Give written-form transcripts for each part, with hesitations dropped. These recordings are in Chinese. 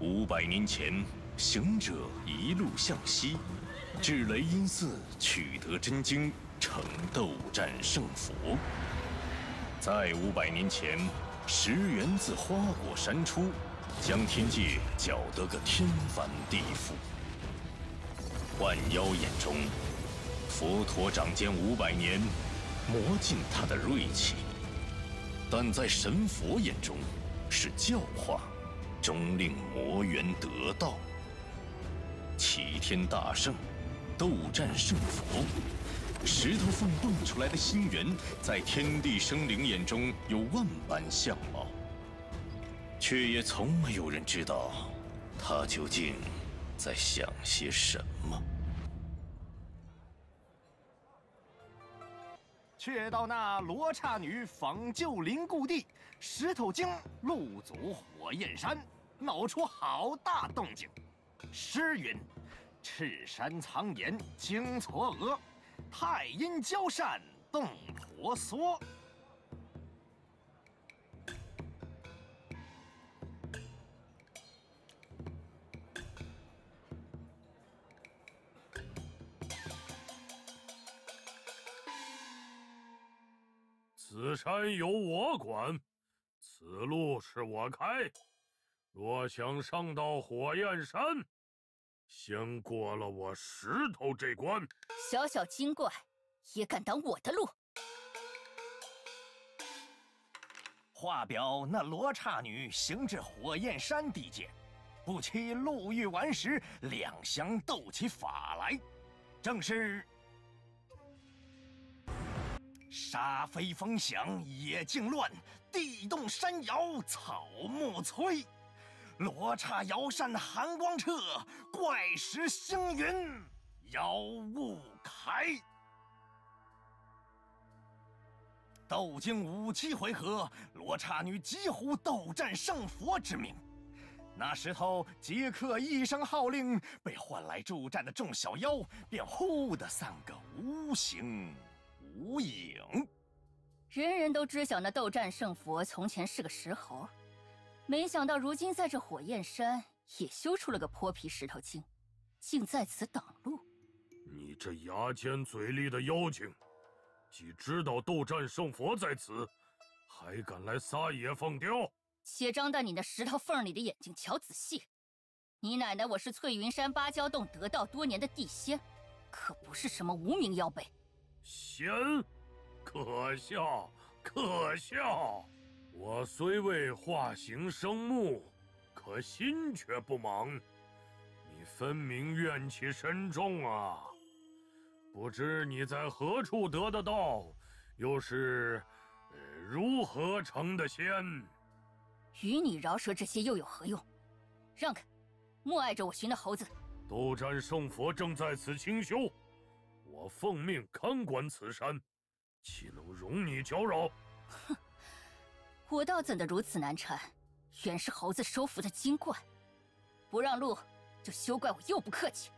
500年前，行者一路向西，至雷音寺取得真经，成斗战胜佛。在500年前，石原自花果山出，将天界搅得个天翻地覆。幻妖眼中，佛陀掌监500年，磨尽他的锐气；但在神佛眼中，是教化，终令魔猿得道。齐天大圣，斗战胜佛。 石头缝蹦出来的心猿，在天地生灵眼中有万般相貌，却也从没有人知道，他究竟在想些什么。却道那罗刹女访旧灵故地，石头精路阻火焰山，闹出好大动静。诗云：“赤山苍岩惊嵯峨。” 太阴交善动婆娑。此山由我管，此路是我开。若想上到火焰山，先过了我石头这关。 小小精怪也敢挡我的路！话表那罗刹女行至火焰山地界，不期路遇顽石，两相斗起法来，正是沙飞风响，野径乱，地动山摇，草木摧。罗刹摇扇寒光彻，怪石星云妖雾。 来，斗经5-7回合，罗刹女几乎斗战胜佛之名。那石头即刻一声号令，被唤来助战的众小妖便忽地散个无形无影。人人都知晓那斗战胜佛从前是个石猴，没想到如今在这火焰山也修出了个泼皮石头精，竟在此挡路。 你这牙尖嘴利的妖精，既知道斗战胜佛在此，还敢来撒野放刁？且张大你那石头缝里的眼睛瞧仔细！你奶奶我是翠云山芭蕉洞得道多年的地仙，可不是什么无名妖辈。仙，可笑可笑！我虽未化形生目，可心却不盲。你分明怨气深重啊！ 不知你在何处得的道，又是如何成的仙？与你饶舌这些又有何用？让开，莫碍着我寻的猴子。斗战胜佛正在此清修，我奉命看管此山，岂能容你搅扰？哼，我倒怎的如此难缠？原是猴子收服的精怪，不让路就休怪我又不客气。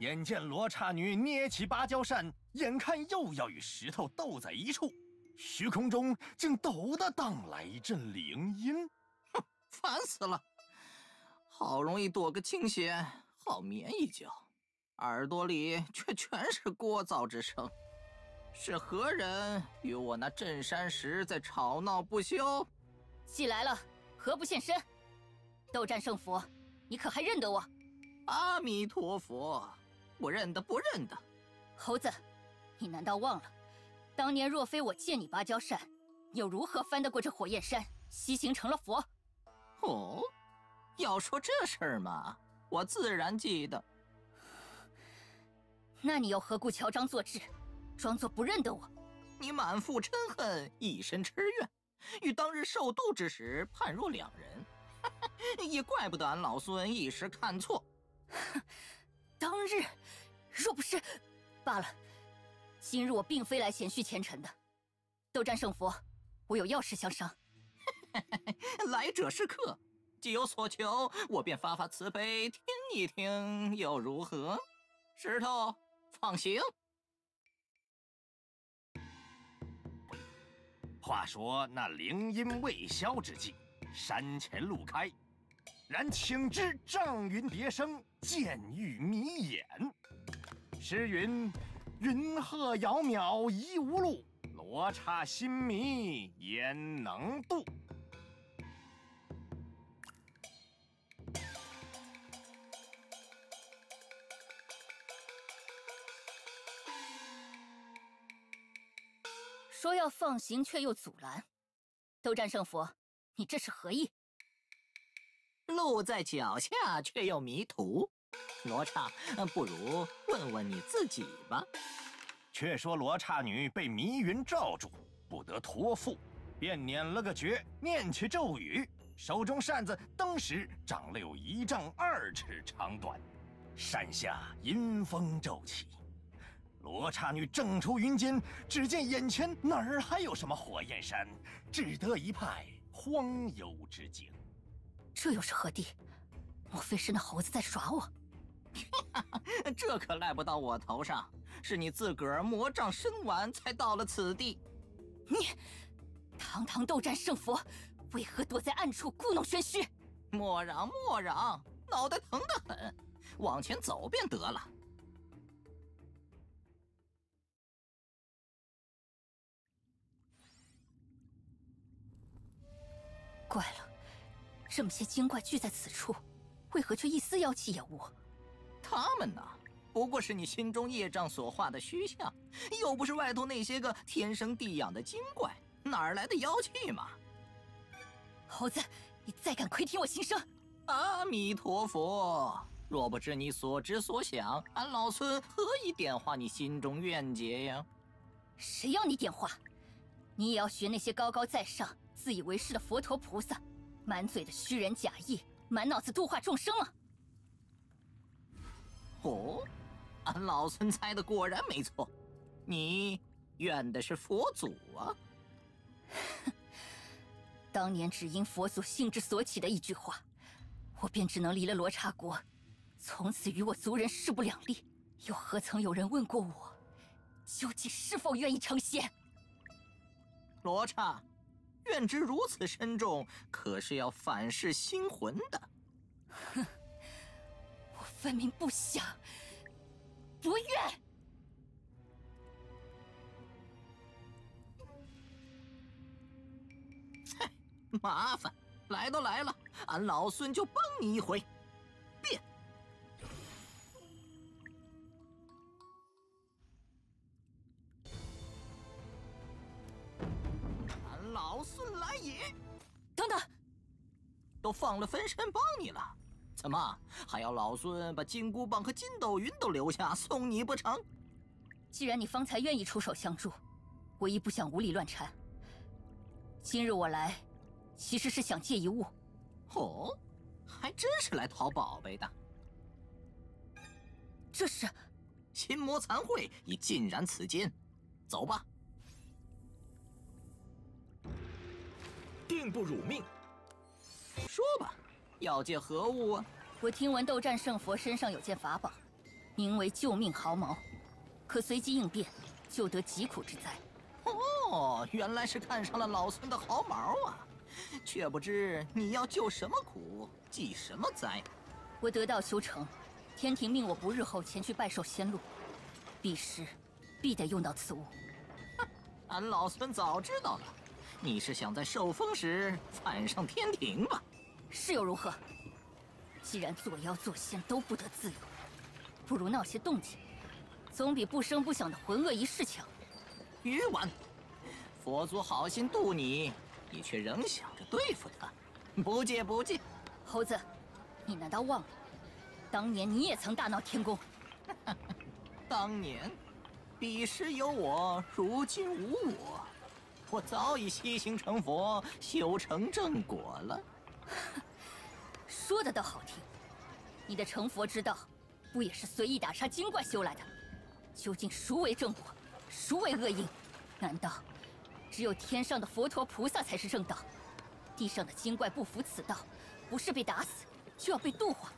眼见罗刹女捏起芭蕉扇，眼看又要与石头斗在一处，虚空中竟抖地荡来一阵铃音，哼，烦死了！好容易躲个清闲，好眠一觉，耳朵里却全是聒噪之声。是何人与我那镇山石在吵闹不休？既来了，何不现身？斗战胜佛，你可还认得我？阿弥陀佛。 不认得，不认得！猴子，你难道忘了，当年若非我借你芭蕉扇，你又如何翻得过这火焰山，西行成了佛？哦，要说这事儿嘛，我自然记得。那你又何故乔装作智，装作不认得我？你满腹嗔恨，一身痴怨，与当日受度之时判若两人，也怪不得俺老孙一时看错。当日，若不是，罢了。今日我并非来闲叙前尘的。斗战胜佛，我有要事相商。来者是客，既有所求，我便发发慈悲，听一听又如何？石头，放行。话说那铃音未消之际，山前路开，然请知瘴云别生，渐欲迷眼。诗云：“云鹤遥渺疑无路，罗刹心迷焉能度。” 说要放行，却又阻拦。斗战胜佛，你这是何意？路在脚下，却又迷途。罗刹，不如问问你自己吧。却说罗刹女被迷云罩住，不得脱缚，便捻了个诀，念起咒语，手中扇子当时长了有1丈2尺长短，扇下阴风骤起。 罗刹女正出云间，只见眼前哪儿还有什么火焰山，只得一派荒幽之景。这又是何地？莫非是那猴子在耍我？这可赖不到我头上，是你自个儿魔障深完，才到了此地。你堂堂斗战胜佛，为何躲在暗处故弄玄虚？莫嚷莫嚷，脑袋疼得很，往前走便得了。 怪了，这么些精怪聚在此处，为何却一丝妖气也无？他们呐，不过是你心中业障所化的虚像，又不是外头那些个天生地养的精怪，哪来的妖气嘛？猴子，你再敢窥听我心声！阿弥陀佛，若不知你所知所想，俺老孙何以点化你心中怨结呀？谁要你点化？你也要学那些高高在上、 自以为是的佛陀菩萨，满嘴的虚人假意，满脑子度化众生啊！哦，俺老孙猜的果然没错，你怨的是佛祖啊！当年只因佛祖兴之所起的一句话，我便只能离了罗刹国，从此与我族人势不两立。又何曾有人问过我，究竟是否愿意成仙？罗刹。 怨之如此深重，可是要反噬心魂的。哼，我分明不想，不愿。嗨，麻烦，来都来了，俺老孙就帮你一回。变。老孙来也！等等，都放了分身帮你了，怎么还要老孙把金箍棒和筋斗云都留下送你不成？既然你方才愿意出手相助，我亦不想无理乱缠。今日我来，其实是想借一物。哦，还真是来讨宝贝的。这是心魔残秽已尽染此间，走吧。 定不辱命。说吧，要借何物啊？我听闻斗战胜佛身上有件法宝，名为救命毫毛，可随机应变，救得疾苦之灾。哦，原来是看上了老孙的毫毛啊！却不知你要救什么苦，济什么灾。我得道修成，天庭命我不日后前去拜受仙路，彼时必得用到此物。哼，俺老孙早知道了。 你是想在受封时反上天庭吧？是又如何？既然做妖做仙都不得自由，不如闹些动静，总比不声不响的浑噩一世强。愚顽，佛祖好心度你，你却仍想着对付他，不借不借。猴子，你难道忘了，当年你也曾大闹天宫？当年，彼时有我，如今无我。 我早已西行成佛，修成正果了。说的倒好听，你的成佛之道，不也是随意打杀精怪修来的？究竟孰为正果，孰为恶因？难道只有天上的佛陀菩萨才是正道？地上的精怪不服此道，不是被打死，就要被度化。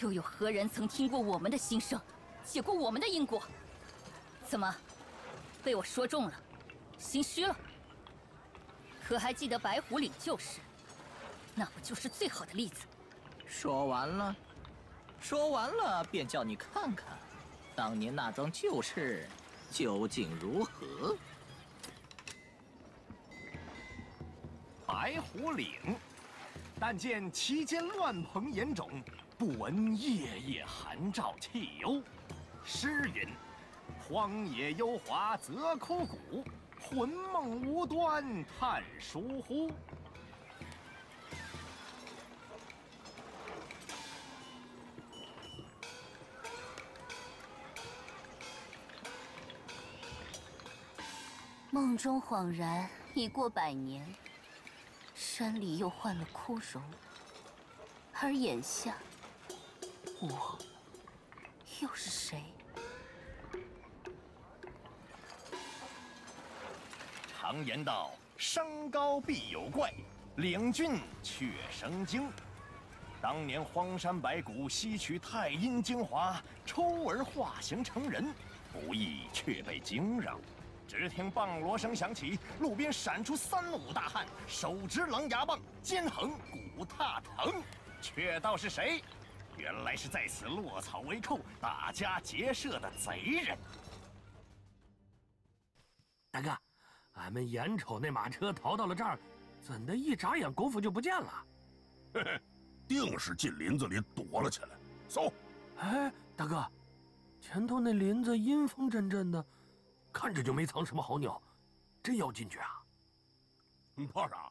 又有何人曾听过我们的心声，解过我们的因果？怎么？ 被我说中了，心虚了。可还记得白虎岭旧事？那不就是最好的例子？说完了，说完了，便叫你看看，当年那桩旧事究竟如何？白虎岭，但见其间乱蓬严种，不闻夜夜寒照气幽。诗云：“荒野幽华则枯骨，魂梦无端叹倏忽。” 梦中恍然，已过100年。山里又换了枯荣，而眼下，我又是谁？常言道：“山高必有怪，岭峻却生荆。”当年荒山白骨吸取太阴精华，抽而化形成人，不易却被惊扰。 只听棒锣声响起，路边闪出3、5大汉，手执狼牙棒，肩横古踏藤，却道是谁？原来是在此落草为寇、打家劫舍的贼人。大哥，俺们眼瞅那马车逃到了这儿，怎的一眨眼功夫就不见了？嘿嘿，定是进林子里躲了起来。走！哎，大哥，前头那林子阴风阵阵的。 看着就没藏什么好鸟，真要进去啊？你怕啥？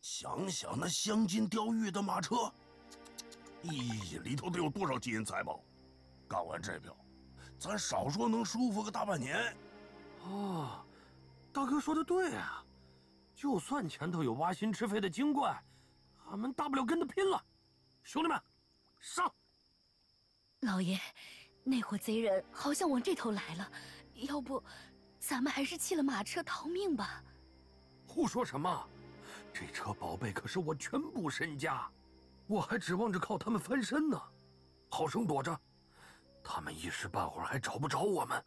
想想那镶金雕玉的马车，咦，里头得有多少金银财宝？干完这票，咱少说能舒服个大半年。哦，大哥说的对啊，就算前头有挖心吃肺的精怪，俺们大不了跟他拼了！兄弟们，上！老爷，那伙贼人好像往这头来了。 要不，咱们还是弃了马车逃命吧。胡说什么？这车宝贝可是我全部身家，我还指望着靠他们翻身呢。好生躲着，他们一时半会儿还找不着我们。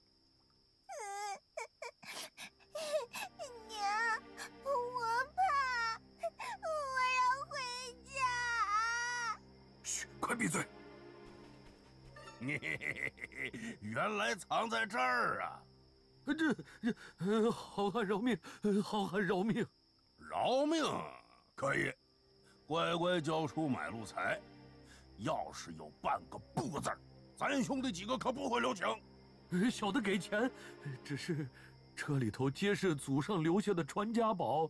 娘，我怕，我要回家。嘘，快闭嘴。 原来藏在这儿啊！这，好汉饶命，好汉饶命，饶命！可以，乖乖交出买路财。要是有半个不字儿，咱兄弟几个可不会留情。小的给钱，只是车里头皆是祖上留下的传家宝，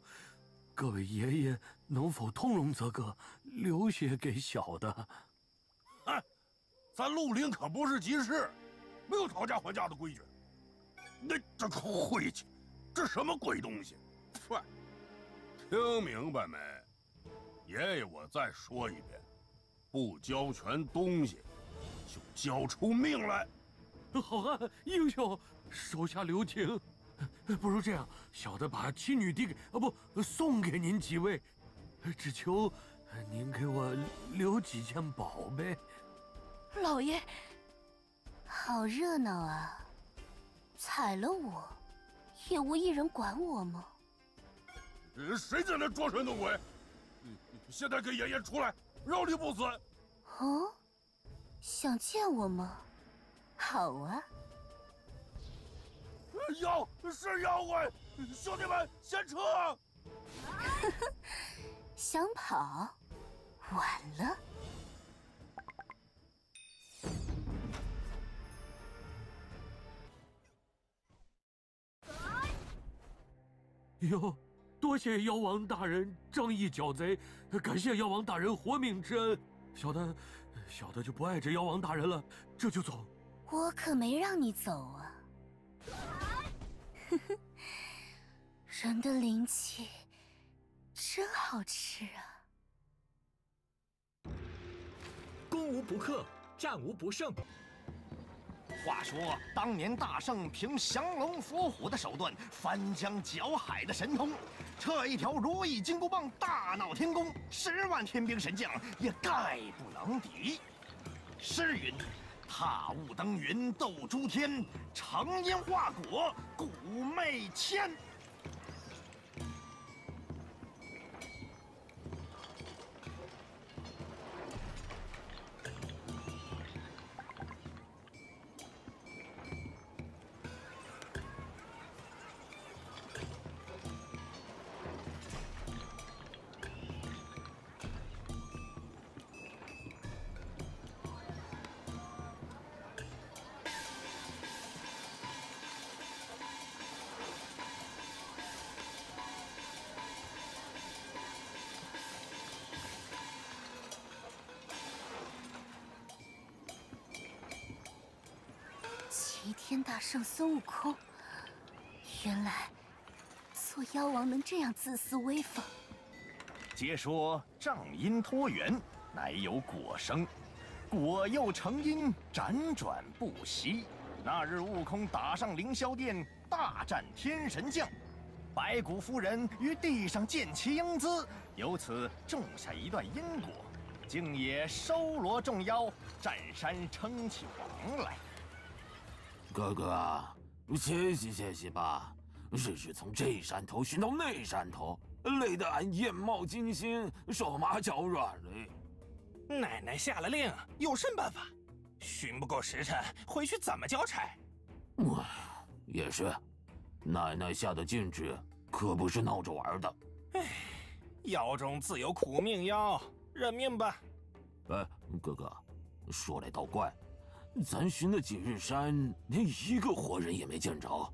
各位爷爷能否通融则个，留些给小的。哎。 咱绿林可不是集市，没有讨价还价的规矩。那这晦气，这什么鬼东西？快，听明白没？爷爷，我再说一遍，不交全东西，就交出命来。好汉英雄，手下留情。不如这样，小的把妻女递给不送给您几位，只求您给我留几件宝贝。 老爷，好热闹啊！踩了我，也无一人管我吗？谁在那装神弄鬼？现在给爷爷出来，饶你不死！哦，想见我吗？好啊！妖是妖怪，兄弟们先撤！想跑，晚了。 哟，多谢妖王大人仗义剿贼，感谢妖王大人活命之恩。小的就不碍着妖王大人了，这就走。我可没让你走啊！呵呵，人的灵气真好吃啊！攻无不克，战无不胜。 话说，当年大圣凭降龙伏虎的手段，翻江搅海的神通，这一条如意金箍棒大闹天宫，10万天兵神将也概不能敌。诗云：“踏雾登云斗诸天，长烟化果骨媚千。”天大圣孙悟空，原来做妖王能这样自私威风。皆说障因脱缘，乃有果生，果又成因，辗转不息。那日悟空打上凌霄殿，大战天神将。 白骨夫人于地上见其英姿，由此种下一段因果，竟也收罗众妖，占山称起王来。哥哥，歇息歇息吧，日日从这山头寻到那山头，累得俺眼冒金星，手麻脚软了。奶奶下了令，有甚办法？寻不够时辰，回去怎么交差？也是。 奶奶下的禁制可不是闹着玩的。哎，妖中自有苦命妖，认命吧。哎，哥哥，说来倒怪，咱寻了几日山，连一个活人也没见着，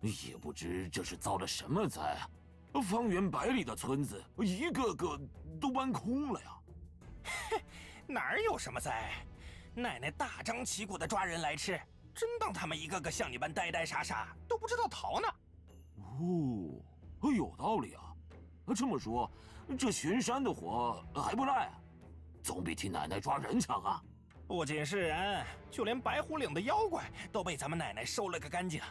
也不知这是遭了什么灾啊！方圆百里的村子，一个个都搬空了呀。嘿，哪有什么灾？奶奶大张旗鼓的抓人来吃。 真当他们一个个像你般呆呆傻傻，都不知道逃呢。哦，有道理啊。这么说，这巡山的活还不赖啊，总比替奶奶抓人强啊。不仅是人，就连白虎岭的妖怪都被咱们奶奶收了个干净。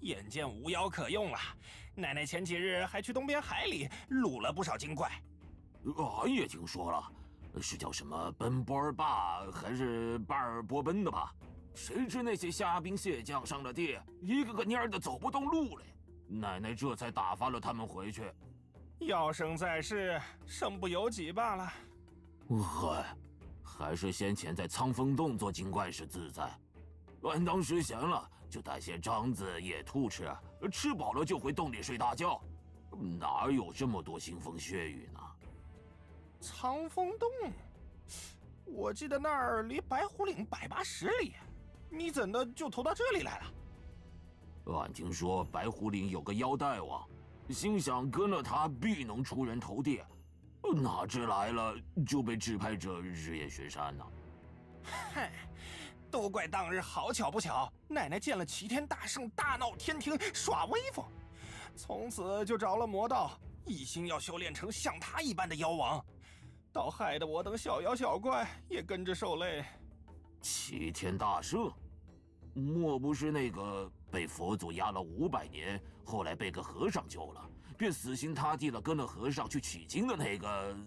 眼见无妖可用了，奶奶前几日还去东边海里掳了不少精怪。俺也听说了，是叫什么奔波儿坝还是巴尔波奔的吧？ 谁知那些虾兵蟹将上了地，一个个蔫的走不动路来，奶奶这才打发了他们回去。要生在世，身不由己罢了。嗨，还是先前在苍风洞做精怪时自在。俺当时闲了，就带些獐子、野兔吃，吃饱了就回洞里睡大觉，哪有这么多腥风血雨呢？苍风洞，我记得那儿离白虎岭180里。 你怎的就投到这里来了？俺听说白虎岭有个妖大王，心想跟了他必能出人头地，哪知来了就被指派着日夜巡山呢。嗨，都怪当日好巧不巧，奶奶见了齐天大圣大闹天庭耍威风，从此就着了魔道，一心要修炼成像他一般的妖王，倒害得我等小妖小怪也跟着受累。 齐天大圣，莫不是那个被佛祖压了500年，后来被个和尚救了，便死心塌地了跟了和尚去取经的那个、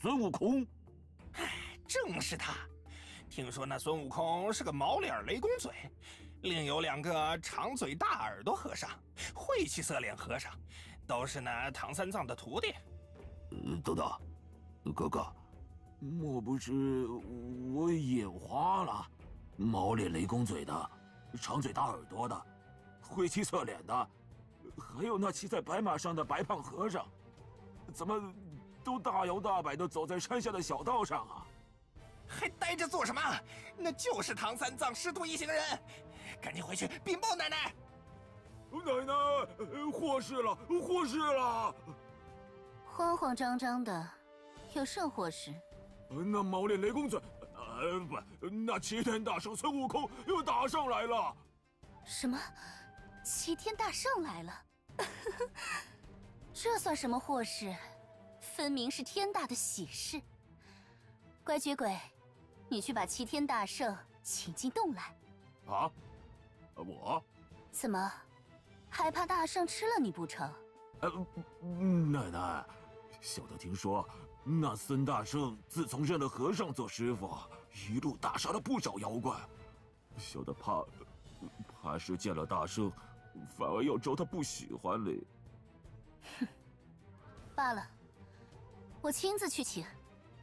孙悟空？哎，正是他。听说那孙悟空是个毛脸雷公嘴，另有2个长嘴大耳朵和尚，晦气色脸和尚，都是那唐三藏的徒弟。等等，哥哥。 莫不是我眼花了？毛脸雷公嘴的，长嘴大耳朵的，灰漆侧脸的，还有那骑在白马上的白胖和尚，怎么都大摇大摆的走在山下的小道上啊？还呆着做什么？那就是唐三藏师徒一行人，赶紧回去禀报奶奶。奶奶，祸事了，祸事了！慌慌张张的，有甚祸事？ 那毛脸雷公嘴，不，那齐天大圣孙悟空又打上来了。什么？齐天大圣来了？这算什么祸事？分明是天大的喜事。乖觉鬼，你去把齐天大圣请进洞来。啊？我？怎么？还怕大圣吃了你不成？奶奶，小的听说。 那孙大圣自从认了和尚做师傅，一路大杀了不少妖怪，小的怕是见了大圣，反而要招他不喜欢嘞。哼，罢了，我亲自去请。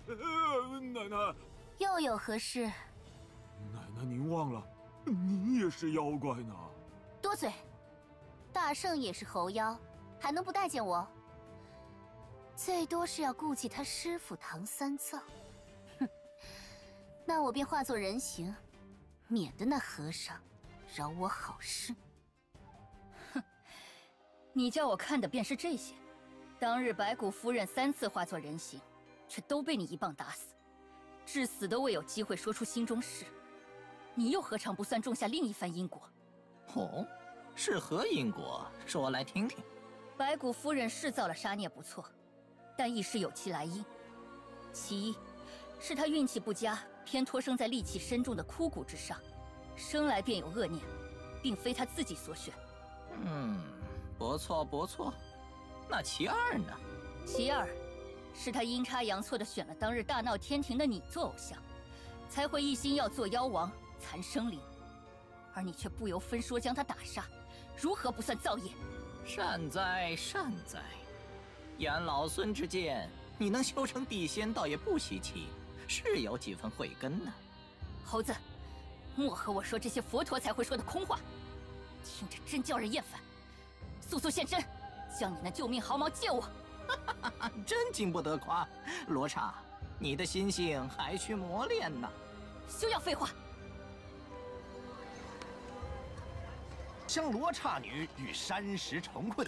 奶奶，又有何事？奶奶，您忘了，您也是妖怪呢。多嘴，大圣也是猴妖，还能不待见我？ 最多是要顾忌他师傅唐三藏，哼，那我便化作人形，免得那和尚饶我好事。哼，你叫我看的便是这些。当日白骨夫人3次化作人形，却都被你一棒打死，至死都未有机会说出心中事。你又何尝不算种下另一番因果？哦，是何因果？说来听听。白骨夫人是造了杀孽不错，但亦是有其来因。其一，是她运气不佳，偏托生在戾气深重的枯骨之上，生来便有恶念，并非她自己所选。嗯，不错不错。那其二呢？其二，是她阴差阳错地选了当日大闹天庭的你做偶像，才会一心要做妖王。 残生灵，而你却不由分说将他打杀，如何不算造业？善哉善哉，延老孙之见，你能修成地仙，倒也不稀奇，是有几分慧根呢。猴子，莫和我说这些佛陀才会说的空话，听着真叫人厌烦。速速现身，将你那救命毫毛借我。真经不得夸，罗刹，你的心性还需磨练呢。休要废话。 将罗刹女与山石成困，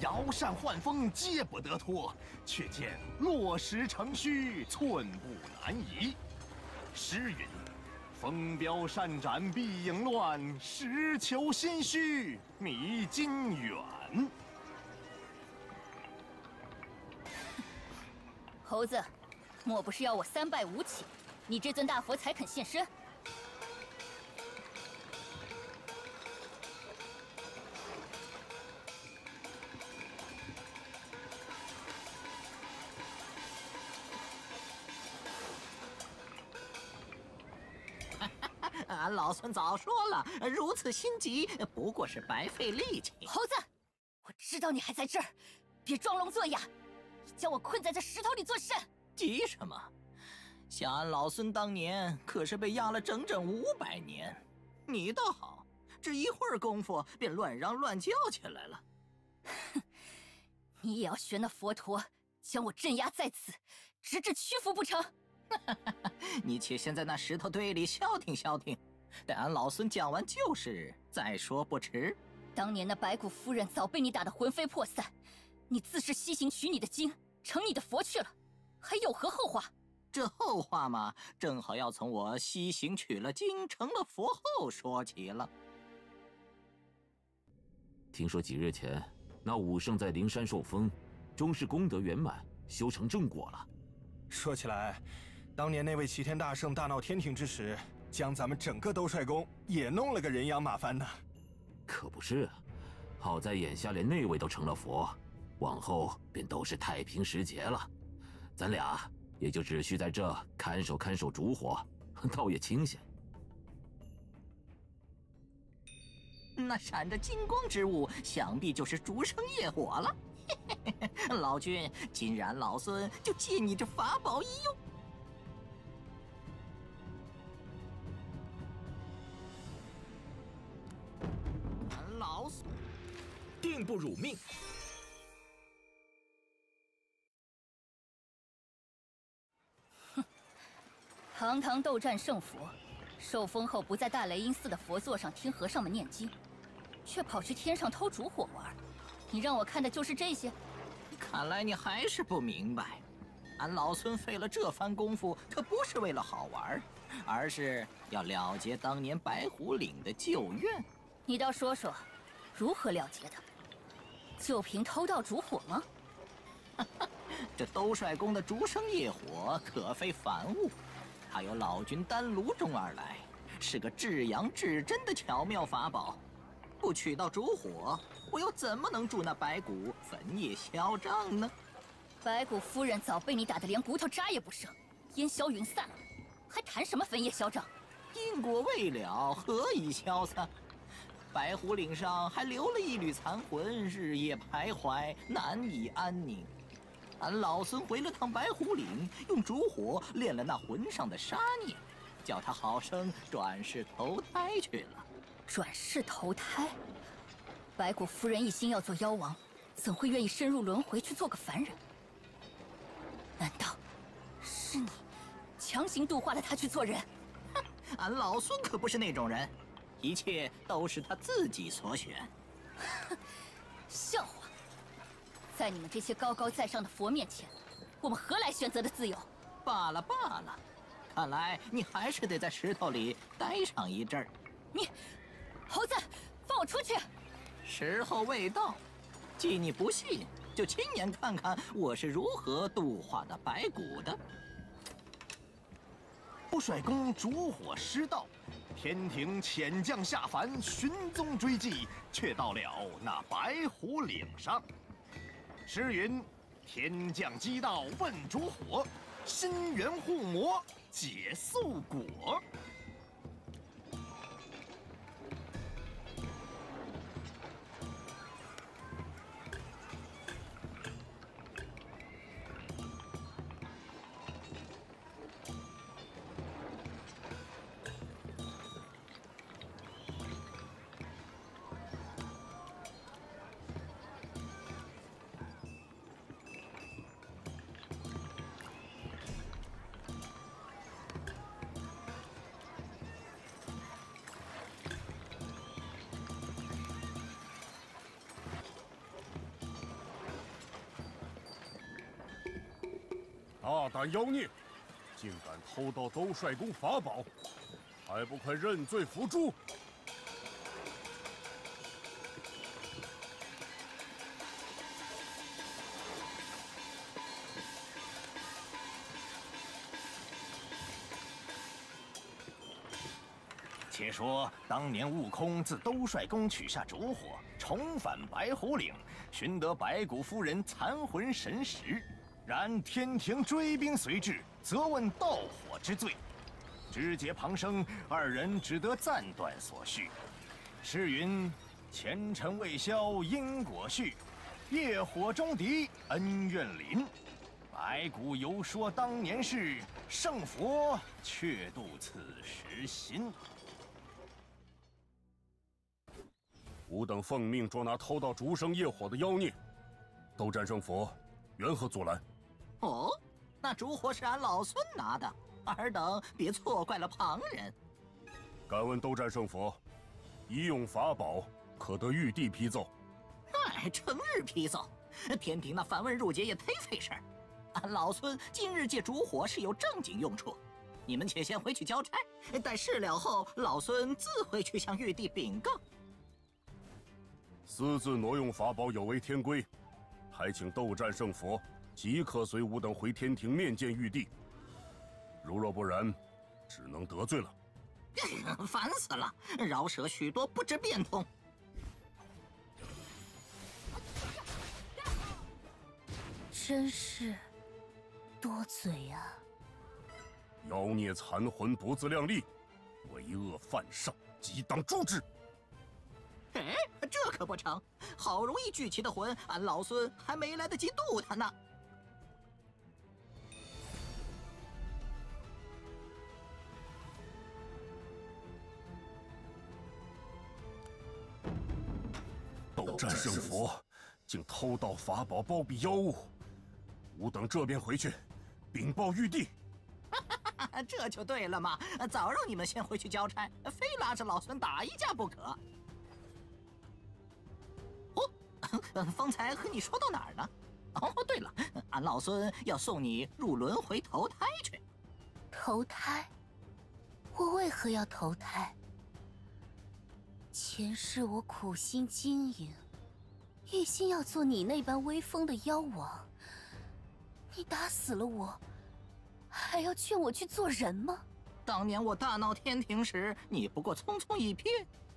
摇扇唤风皆不得脱，却见落石成虚，寸步难移。诗云：“风飙扇展碧影乱，石球心虚迷津远。”猴子，莫不是要我三拜五起，你这尊大佛才肯现身？ 俺老孙早说了，如此心急不过是白费力气。猴子，我知道你还在这儿，别装聋作哑！你将我困在这石头里作甚？急什么？想俺老孙当年可是被压了整整500年，你倒好，只一会儿功夫便乱嚷乱叫起来了。哼，你也要学那佛陀，将我镇压在此，直至屈服不成？你且先在那石头堆里消停消停。 待俺老孙讲完旧事，再说不迟。当年那白骨夫人早被你打得魂飞魄散，你自是西行取你的经，成你的佛去了，还有何后话？这后话嘛，正好要从我西行取了经，成了佛后说起了。听说几日前，那武圣在灵山受封，终是功德圆满，修成正果了。说起来，当年那位齐天大圣大闹天庭之时。 将咱们整个兜率宫也弄了个人仰马翻呢，可不是啊！好在眼下连那位都成了佛，往后便都是太平时节了，咱俩也就只需在这看守看守烛火，倒也清闲。那闪着金光之物，想必就是竹生业火了。嘿嘿嘿，老君，今然老孙就借你这法宝一用。 老孙，定不辱命。哼，堂堂斗战胜佛，受封后不在大雷音寺的佛座上听和尚们念经，却跑去天上偷烛火玩。你让我看的就是这些。看来你还是不明白，俺老孙费了这番功夫，可不是为了好玩，而是要了结当年白虎岭的旧怨。 你倒说说，如何了结的？就凭偷盗烛火吗？这兜率宫的竹生业火可非凡物，它由老君丹炉中而来，是个至阳至真的巧妙法宝。不取到烛火，我又怎么能助那白骨焚业消障呢？白骨夫人早被你打得连骨头渣也不剩，烟消云散了，还谈什么焚业消障？因果未了，何以消散？ 白虎岭上还留了一缕残魂，日夜徘徊，难以安宁。俺老孙回了趟白虎岭，用烛火炼了那魂上的杀孽，叫他好生转世投胎去了。转世投胎？白骨夫人一心要做妖王，怎会愿意深入轮回去做个凡人？难道是你强行度化了他去做人？哼，俺老孙可不是那种人。 一切都是他自己所选。笑话，在你们这些高高在上的佛面前，我们何来选择的自由？罢了罢了，看来你还是得在石头里待上一阵儿。你，猴子，放我出去！时候未到，既你不信，就亲眼看看我是如何度化的白骨的。不甩公烛火失道，天庭遣将下凡寻踪追迹，却到了那白虎岭上。诗云。 天降机道问烛火，心猿护魔解素果。大胆妖孽，竟敢偷盗兜率宫法宝，还不快认罪伏诛！且说当年悟空自兜率宫取下烛火，重返白虎岭，寻得白骨夫人残魂神石。 然天庭追兵随至，责问盗火之罪，枝节旁生，二人只得暂断所续。诗云：“前尘未消因果续，业火中敌恩怨临。白骨犹说当年事，圣佛却度此时心。”吾等奉命捉拿偷盗竹生业火的妖孽，斗战胜佛，缘何阻拦？ 哦，那烛火是俺老孙拿的，尔等别错怪了旁人。敢问兜战圣佛，一用法宝可得玉帝批奏？哎，成日批奏，天庭那繁文缛节也忒费事儿。俺老孙今日借烛火是有正经用处，你们且先回去交差，待事了后，老孙自会去向玉帝禀告。私自挪用法宝有违天规，还请兜战圣佛。 即刻随吾等回天庭面见玉帝。如若不然，只能得罪了。烦死了，饶舌许多，不知变通。真是多嘴啊！妖孽残魂不自量力，为恶犯上，即当诛之。哎，这可不成！好容易聚齐的魂，俺老孙还没来得及渡他呢。 斗战胜佛，竟偷盗法宝包庇妖物，吾等这便回去禀报玉帝。这就对了嘛！早让你们先回去交差，非拉着老孙打一架不可。哦，方才和你说到哪儿了？哦，对了，俺老孙要送你入轮回投胎去。投胎？我为何要投胎？ 前世我苦心经营，一心要做你那般威风的妖王。你打死了我，还要劝我去做人吗？当年我大闹天庭时，你不过匆匆一瞥，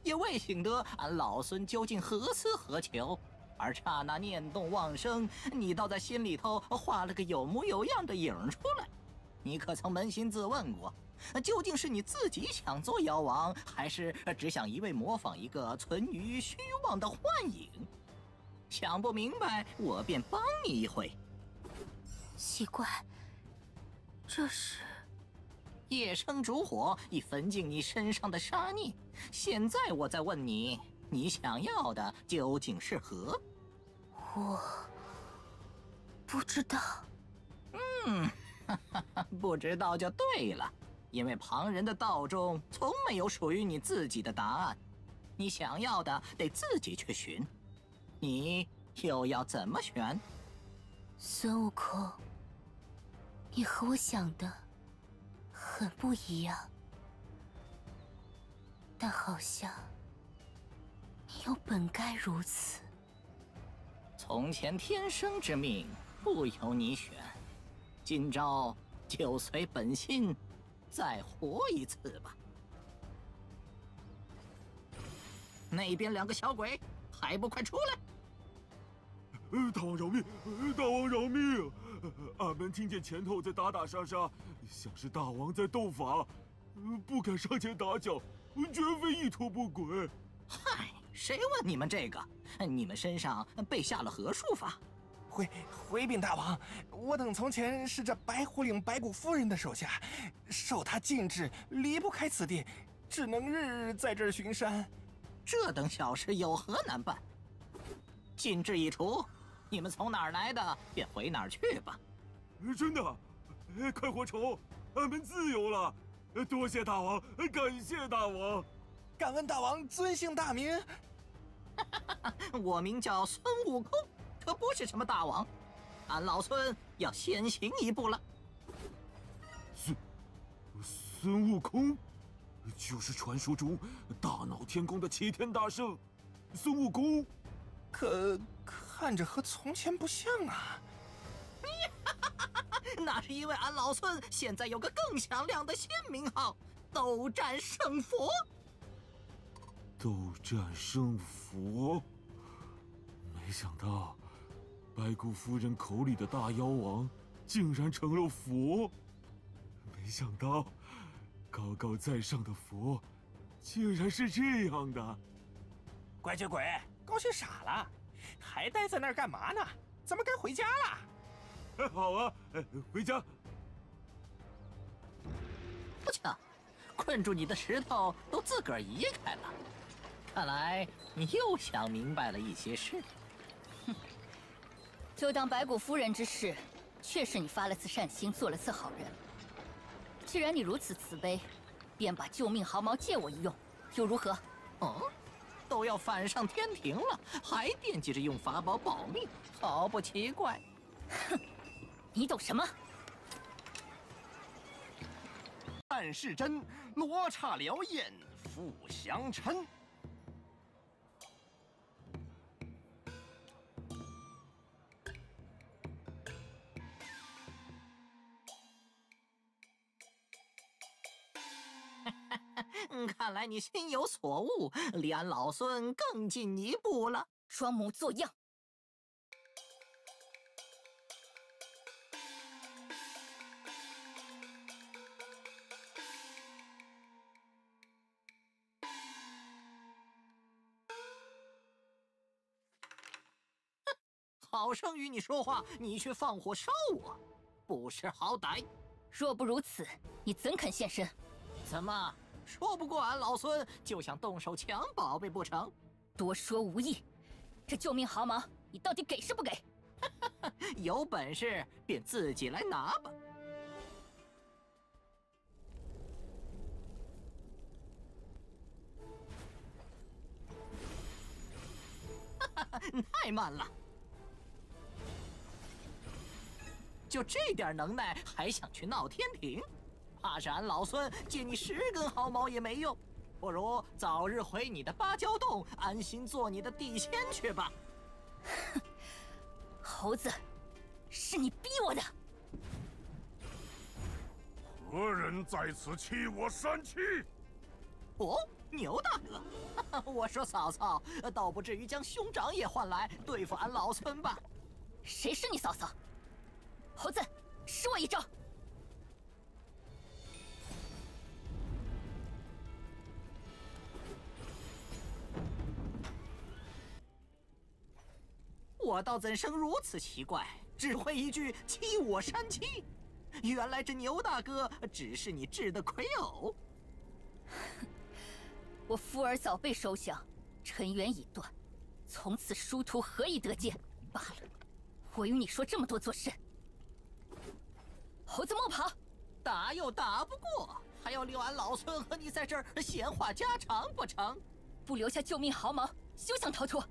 也未醒得俺老孙究竟何思何求。而刹那念动妄生，你倒在心里头画了个有模有样的影出来。你可曾扪心自问过？ 究竟是你自己想做妖王，还是只想一味模仿一个存于虚妄的幻影？想不明白，我便帮你一回。奇怪，这是夜生烛火已焚尽你身上的杀孽。现在我再问你，你想要的究竟是何？我不知道。嗯，不知道就对了。 因为旁人的道中从没有属于你自己的答案，你想要的得自己去寻，你又要怎么选？孙悟空，你和我想的很很不一样，但好像你又本该如此。从前天生之命，不由你选；今朝就随本心，再活一次吧。那边两个小鬼还不快出来！ 大王饶命！大王饶命！俺们听见前头在打打杀杀，想是大王在斗法，不敢上前打搅，绝非意图不轨。嗨，谁问你们这个？你们身上被下了何术法？回禀大王，我等从前是这白虎岭白骨夫人的手下，受她禁制，离不开此地，只能日日在这儿巡山。这等小事有何难办？禁制已除。 你们从哪儿来的，便回哪儿去吧。真的，快活虫，俺们自由了。多谢大王，感谢大王。敢问大王尊姓大名？我名叫孙悟空，可不是什么大王。俺老孙要先行一步了。孙悟空，就是传说中大闹天宫的齐天大圣，孙悟空。 可看着和从前不像啊！那是因为俺老孙现在有个更响亮的新名号——斗战胜佛。斗战胜佛，没想到白骨夫人口里的大妖王竟然成了佛，没想到高高在上的佛竟然是这样的。乖乖鬼！ 高兴傻了，还待在那儿干嘛呢？咱们该回家了。好啊，回家。不巧，困住你的石头都自个儿移开了，看来你又想明白了一些事。哼，就当白骨夫人之事，确是你发了次善心，做了次好人。既然你如此慈悲，便把救命毫毛借我一用，又如何？哦。 都要反上天庭了，还惦记着用法宝保命，毫不奇怪。哼，你懂什么？但是真罗刹燎焰复相嗔。看来你心有所悟，离俺老孙更进一步了。装模作样。好生与你说话，你却放火烧我，不识好歹。若不如此，你怎肯现身？怎么？ 说不过俺老孙，就想动手抢宝贝不成？多说无益。这救命毫毛，你到底给是不给？有本事便自己来拿吧。太慢了！就这点能耐，还想去闹天庭？ 怕是俺老孙借你10根毫毛也没用，不如早日回你的芭蕉洞，安心做你的地仙去吧。哼，猴子，是你逼我的。何人在此欺我山妻？哦，牛大哥，我说嫂嫂，倒不至于将兄长也换来对付俺老孙吧？谁是你嫂嫂？猴子，施我一招。 我倒怎生如此奇怪？只会一句“欺我山妻”，原来这牛大哥只是你治的傀儡。我夫儿早被收降，尘缘已断，从此殊途何以得见？罢了，我与你说这么多做甚？猴子莫跑，打又打不过，还要留俺老孙和你在这儿闲话家常不成？不留下救命毫毛，休想逃脱！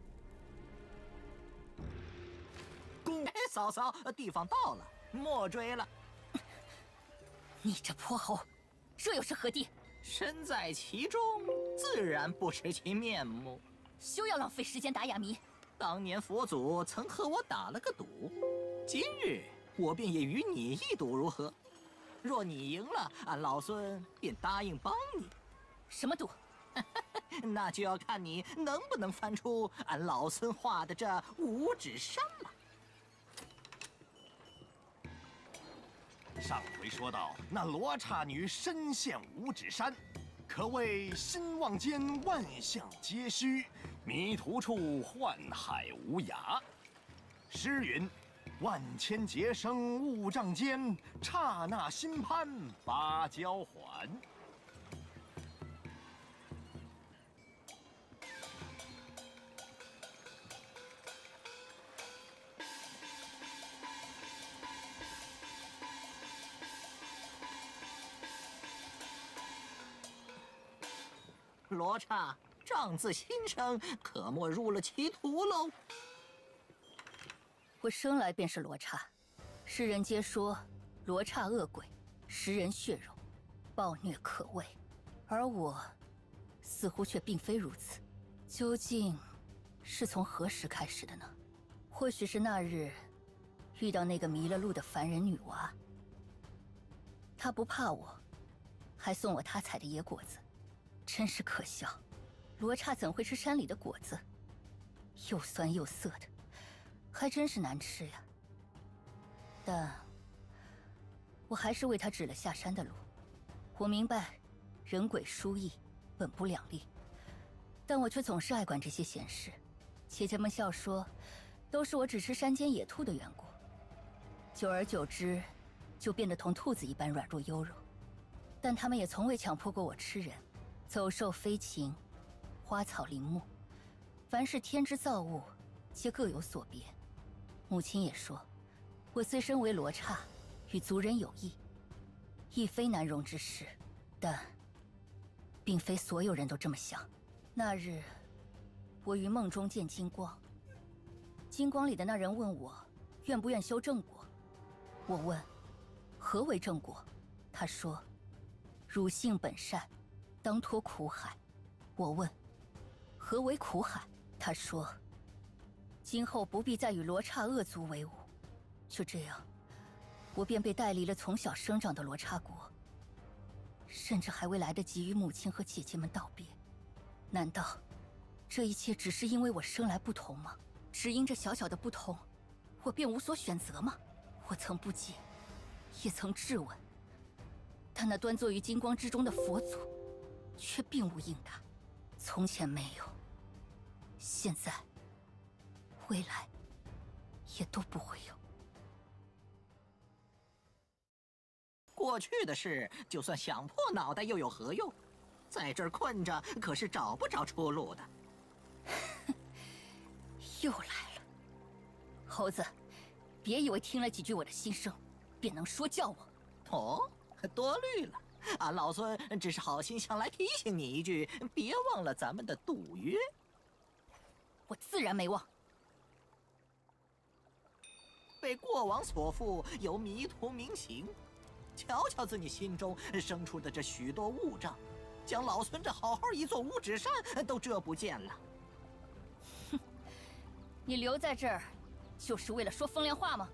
哎，嫂嫂，地方到了，莫追了。你这泼猴，这又是何地？身在其中，自然不识其面目。休要浪费时间打哑谜。当年佛祖曾和我打了个赌，今日我便也与你一赌，如何？若你赢了，俺老孙便答应帮你。什么赌？那就要看你能不能翻出俺老孙画的这五指山了。 上回说到，那罗刹女身陷五指山，可谓心妄间万象皆虚，迷途处幻海无涯。诗云：“万千劫生雾障间，刹那心攀芭蕉还。”罗刹障自心生，可莫入了歧途喽。我生来便是罗刹，世人皆说罗刹恶鬼，食人血肉，暴虐可畏，而我似乎却并非如此。究竟是从何时开始的呢？或许是那日遇到那个迷了路的凡人女娃，她不怕我，还送我她采的野果子。 真是可笑，罗刹怎会吃山里的果子？又酸又涩的，还真是难吃呀。但我还是为他指了下山的路。我明白，人鬼殊异，本不两立，但我却总是爱管这些闲事。姐姐们笑说，都是我只吃山间野兔的缘故。久而久之，就变得同兔子一般软弱优柔。但他们也从未强迫过我吃人。 走兽、飞禽、花草、林木，凡是天之造物，皆各有所别。母亲也说，我虽身为罗刹，与族人有异，亦非难容之事。但，并非所有人都这么想。那日，我于梦中见金光，金光里的那人问我，愿不愿修正果。我问，何为正果？他说，汝性本善。 当脱苦海，我问：“何为苦海？”他说：“今后不必再与罗刹恶族为伍。”就这样，我便被带离了从小生长的罗刹国，甚至还未来得及与母亲和姐姐们道别。难道这一切只是因为我生来不同吗？只因这小小的不同，我便无所选择吗？我曾不解，也曾质问，但那端坐于金光之中的佛祖。 却并无应答。从前没有，现在、未来也都不会有。过去的事，就算想破脑袋又有何用？在这儿困着，可是找不着出路的。又来了，猴子！别以为听了几句我的心声，便能说教我。哦，多虑了。 俺老孙只是好心想来提醒你一句，别忘了咱们的赌约。我自然没忘。被过往所缚，由迷途冥行，瞧瞧自己心中生出的这许多物障，将老孙这好好一座五指山都遮不见了。哼，你留在这儿，就是为了说风凉话吗？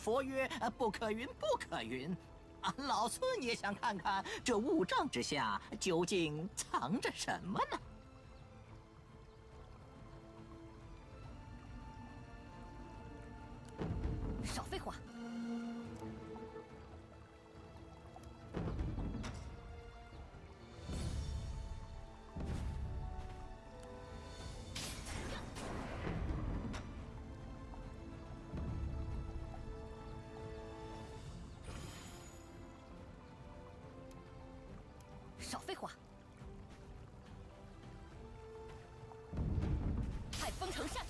佛曰不可云，不可云。 俺老孙也想看看这雾障之下究竟藏着什么呢？少废话！少废话！海风成扇，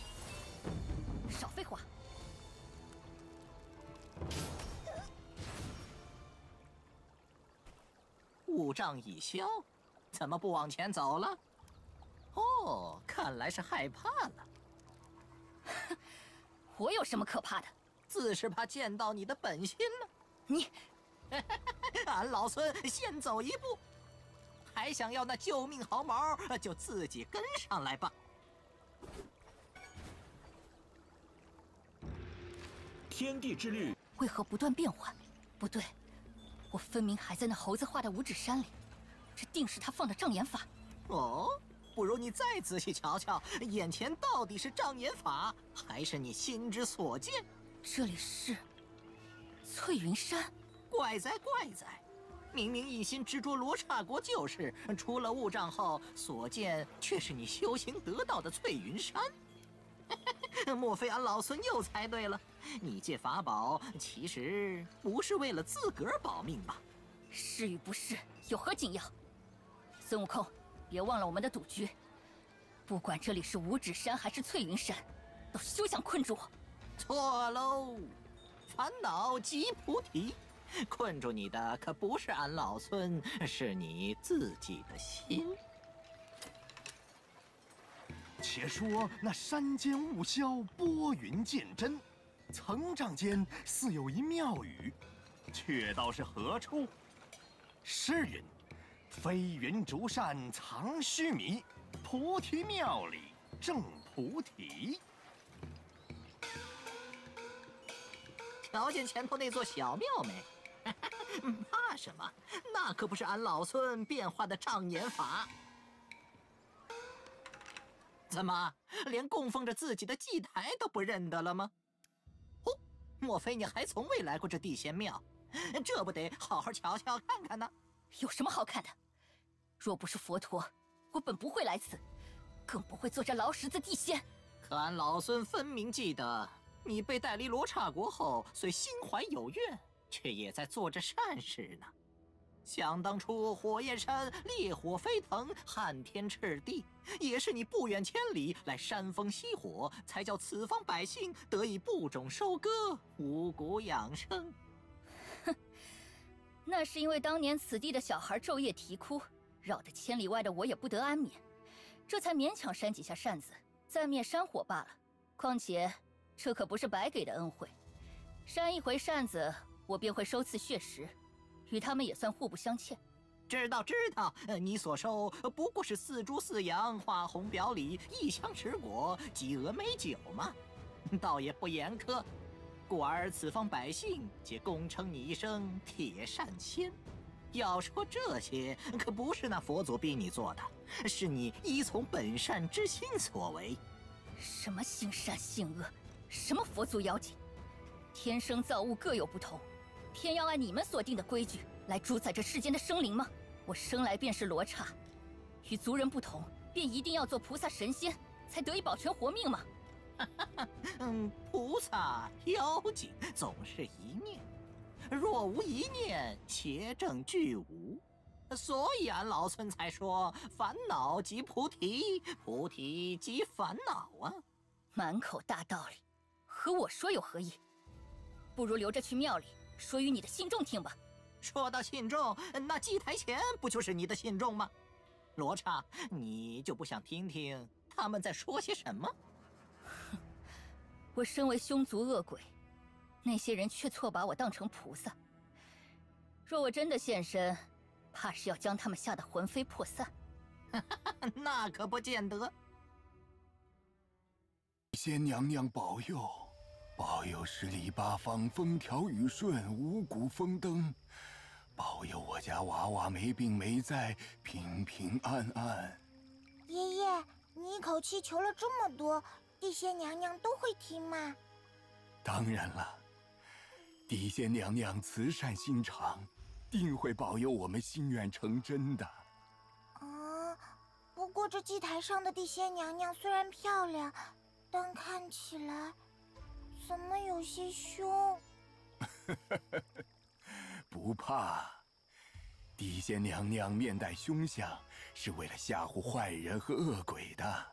少废话！雾障已消，怎么不往前走了？哦，看来是害怕了。我有什么可怕的？自是怕见到你的本心了。你。俺老孙先走一步，还想要那救命毫毛，就自己跟上来吧。天地之律为何不断变换？不对，我分明还在那猴子画的五指山里，这定是他放的障眼法。哦，不如你再仔细瞧瞧，眼前到底是障眼法，还是你心之所见？这里是翠云山。 怪哉怪哉！明明一心执着罗刹国旧事，出了雾障后所见却是你修行得到的翠云山。莫非俺老孙又猜对了？你借法宝其实不是为了自个儿保命吧？是与不是有何紧要？孙悟空，别忘了我们的赌局。不管这里是五指山还是翠云山，都休想困住我！错喽！烦恼即菩提。 困住你的可不是俺老孙，是你自己的心。且说那山间雾消，拨云见真，层嶂间似有一妙语，却道是何处？诗云：“飞云竹扇藏须弥，菩提庙里正菩提。” 瞧见前头那座小庙没？怕什么？那可不是俺老孙变化的障眼法。怎么，连供奉着自己的祭台都不认得了吗？哦，莫非你还从未来过这地仙庙？这不得好好瞧瞧看看呢？有什么好看的？若不是佛陀，我本不会来此，更不会做这劳什子地仙。可俺老孙分明记得。 你被带离罗刹国后，虽心怀有怨，却也在做着善事呢。想当初火焰山烈火飞腾，撼天彻地，也是你不远千里来煽风熄火，才叫此方百姓得以播种收割，五谷养生。哼，那是因为当年此地的小孩昼夜啼哭，扰得千里外的我也不得安眠，这才勉强扇几下扇子，再灭山火罢了。况且。 这可不是白给的恩惠，扇一回扇子，我便会收次血食，与他们也算互不相欠。知道知道，你所收不过是四猪四羊、画红表里、一箱石果、几峨美酒嘛，倒也不严苛。故而此方百姓皆恭称你一声铁扇仙。要说这些，可不是那佛祖逼你做的，是你依从本善之心所为。什么行善行恶？ 什么佛祖妖精，天生造物各有不同，偏要按你们所定的规矩来主宰这世间的生灵吗？我生来便是罗刹，与族人不同，便一定要做菩萨神仙才得以保全活命吗？菩萨妖精总是一念，若无一念，邪正俱无。所以俺老孙才说，烦恼即菩提，菩提即烦恼啊！满口大道理。 和我说有何意？不如留着去庙里说与你的信众听吧。说到信众，那祭台前不就是你的信众吗？罗刹，你就不想听听他们在说些什么？哼，我身为凶族恶鬼，那些人却错把我当成菩萨。若我真的现身，怕是要将他们吓得魂飞魄散。那可不见得。仙娘娘保佑！ 保佑十里八方风调雨顺，五谷丰登；保佑我家娃娃没病没灾，平平安安。爷爷，你一口气求了这么多，地仙娘娘都会听吗？当然了，地仙娘娘慈善心肠，定会保佑我们心愿成真的。啊，不过这祭台上的地仙娘娘虽然漂亮，但看起来…… 怎么有些凶？不怕，地仙娘娘面带凶相，是为了吓唬坏人和恶鬼的。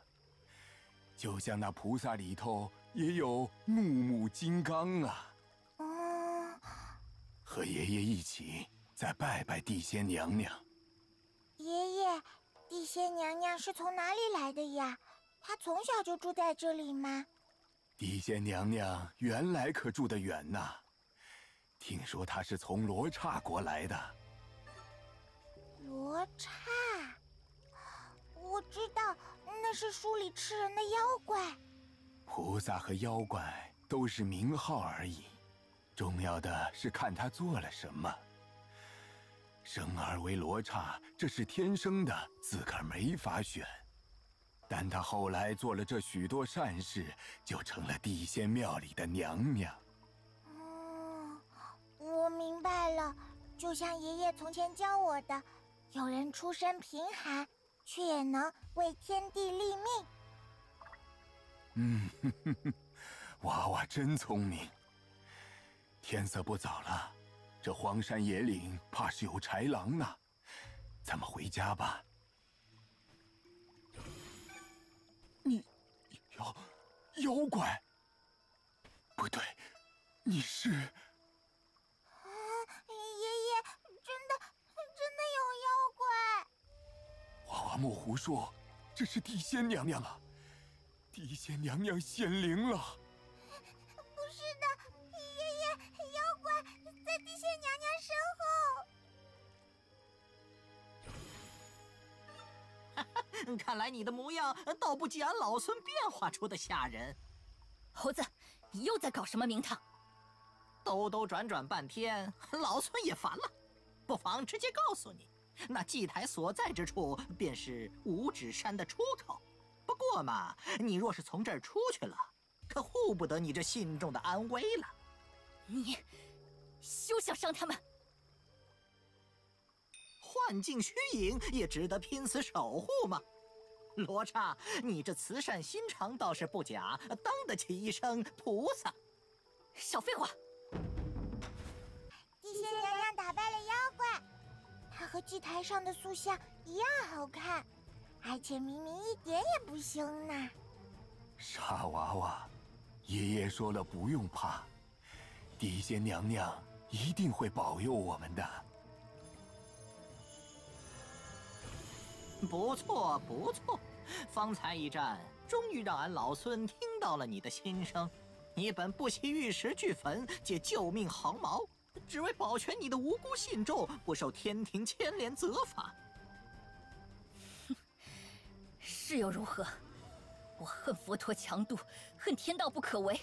就像那菩萨里头也有怒目金刚啊。嗯。和爷爷一起再拜拜地仙娘娘。爷爷，地仙娘娘是从哪里来的呀？她从小就住在这里吗？ 地仙娘娘原来可住得远呐，听说他是从罗刹国来的。罗刹，我知道，那是书里吃人的妖怪。菩萨和妖怪都是名号而已，重要的是看他做了什么。生而为罗刹，这是天生的，自个儿没法选。 但她后来做了这许多善事，就成了地仙庙里的娘娘。嗯，我明白了，就像爷爷从前教我的，有人出身贫寒，却也能为天地立命。嗯，呵呵，娃娃真聪明。天色不早了，这荒山野岭怕是有豺狼呢，咱们回家吧。 妖怪？不对，你是？啊，爷爷，真的有妖怪！娃娃莫胡说，这是地仙娘娘啊！地仙娘娘显灵了。不是的，爷爷，妖怪在地仙娘娘身后。看来你的模样倒不及俺老孙变化出的吓人。猴子，你又在搞什么名堂？兜兜转转半天，老孙也烦了，不妨直接告诉你，那祭台所在之处便是五指山的出口。不过嘛，你若是从这儿出去了，可护不得你这信众的安危了。你休想伤他们！ 幻境虚影也值得拼死守护吗？罗刹，你这慈善心肠倒是不假，当得起一声菩萨。少废话！地仙娘娘打败了妖怪，她和祭台上的塑像一样好看，而且明明一点也不凶呢。傻娃娃，爷爷说了不用怕，地仙娘娘一定会保佑我们的。 不错不错，方才一战终于让俺老孙听到了你的心声。你本不惜玉石俱焚，借救命毫毛，只为保全你的无辜信众不受天庭牵连责罚。哼，是又如何？我恨佛陀强渡，恨天道不可为，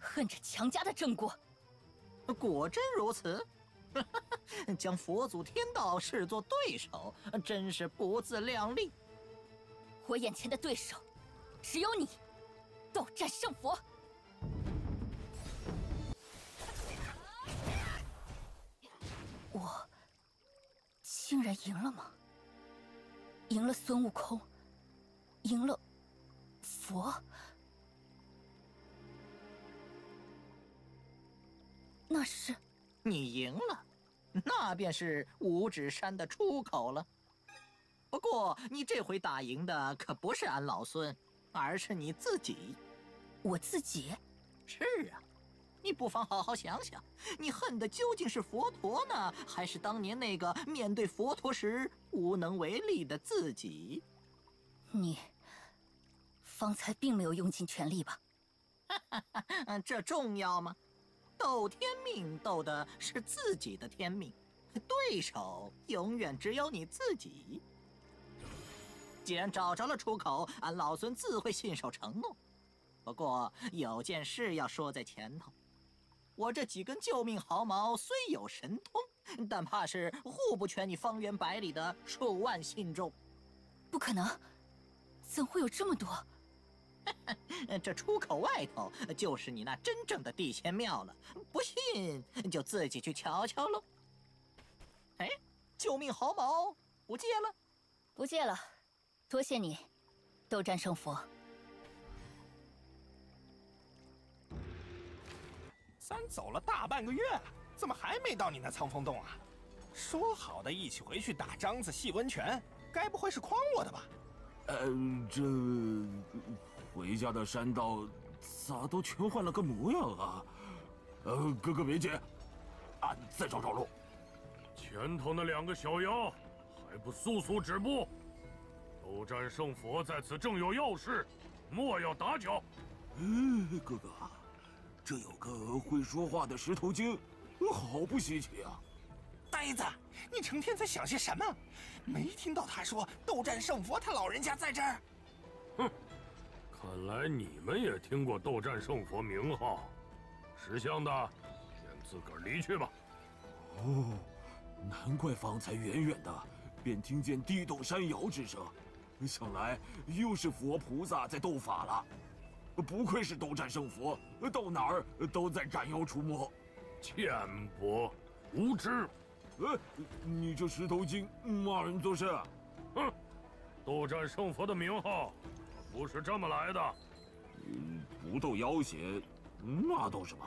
恨这强加的正果。果真如此。 将佛祖天道视作对手，真是不自量力。我眼前的对手，只有你，斗战胜佛。我竟然赢了吗？赢了孙悟空，赢了佛。那是。 你赢了，那便是五指山的出口了。不过你这回打赢的可不是俺老孙，而是你自己。我自己？是啊，你不妨好好想想，你恨的究竟是佛陀呢，还是当年那个面对佛陀时无能为力的自己？你方才并没有用尽全力吧？哈哈哈，这重要吗？ 斗天命，斗的是自己的天命，对手永远只有你自己。既然找着了出口，俺老孙自会信守承诺。不过有件事要说在前头，我这几根救命毫毛虽有神通，但怕是护不全你方圆百里的数万信众。不可能，怎会有这么多？ 这出口外头就是你那真正的地仙庙了，不信就自己去瞧瞧喽。哎，救命毫毛不借了，不借了，多谢你，斗战胜佛。咱走了大半个月了，怎么还没到你那苍风洞啊？说好的一起回去打獐子、洗温泉，该不会是诓我的吧？ 这回家的山道咋都全换了个模样啊？哥哥别急，俺再找找路。前头那两个小妖还不速速止步！斗战胜佛在此正有要事，莫要打搅。哥哥，这有个会说话的石头精，好不稀奇啊！呆子，你成天在想些什么？没听到他说斗战胜佛他老人家在这儿？哼，看来你们也听过斗战胜佛名号。识相的，先自个儿离去吧。哦，难怪方才远远的便听见地动山摇之声，想来又是佛菩萨在斗法了。 不愧是斗战胜佛，到哪儿都在斩妖除魔。浅薄无知！你这石头精骂人做甚？哼！斗战胜佛的名号不是这么来的。不斗妖邪，那斗什么？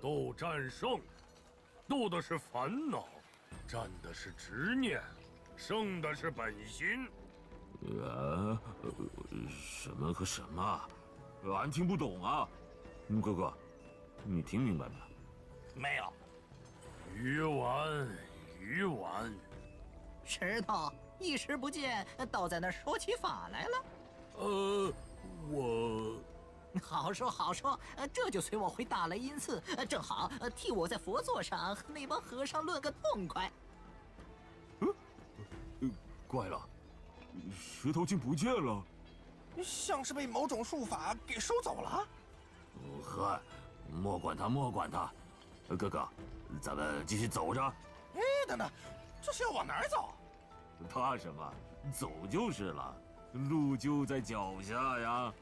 斗战胜，斗的是烦恼，战的是执念，胜的是本心。什么和什么？ 俺听不懂啊，哥哥，你听明白没有？没有。鱼丸，鱼丸。石头一时不见，倒在那儿说起法来了。我……好说好说，这就随我回大雷音寺，正好替我在佛座上和那帮和尚论个痛快。怪了，石头竟不见了。 像是被某种术法给收走了。呵，莫管他，莫管他。哥哥，咱们继续走着。哎，等等，这是要往哪儿走？怕什么？走就是了，路就在脚下呀。